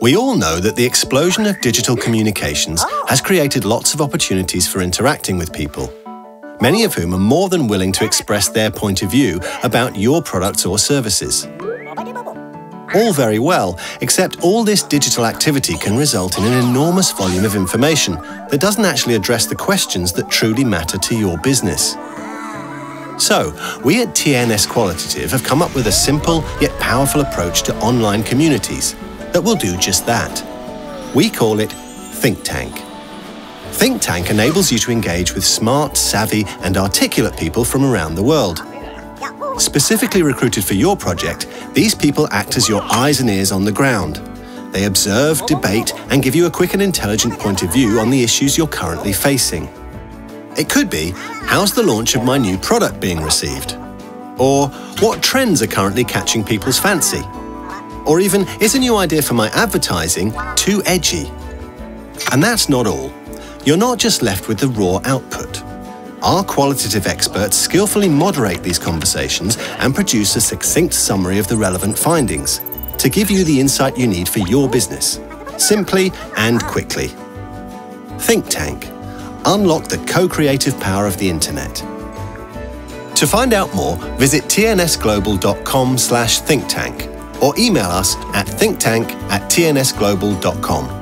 We all know that the explosion of digital communications has created lots of opportunities for interacting with people, many of whom are more than willing to express their point of view about your products or services. All very well, except all this digital activity can result in an enormous volume of information that doesn't actually address the questions that truly matter to your business. So, we at TNS Qualitative have come up with a simple yet powerful approach to online communities that will do just that. We call it Think Tank. Think Tank enables you to engage with smart, savvy, and articulate people from around the world. Specifically recruited for your project, these people act as your eyes and ears on the ground. They observe, debate, and give you a quick and intelligent point of view on the issues you're currently facing. It could be, how's the launch of my new product being received? Or, what trends are currently catching people's fancy? Or even, is a new idea for my advertising too edgy? And that's not all. You're not just left with the raw output. Our qualitative experts skillfully moderate these conversations and produce a succinct summary of the relevant findings to give you the insight you need for your business, simply and quickly. Think Tank. Unlock the co-creative power of the internet. To find out more, visit tnsglobal.com/thinktank or email us at thinktank@tnsglobal.com.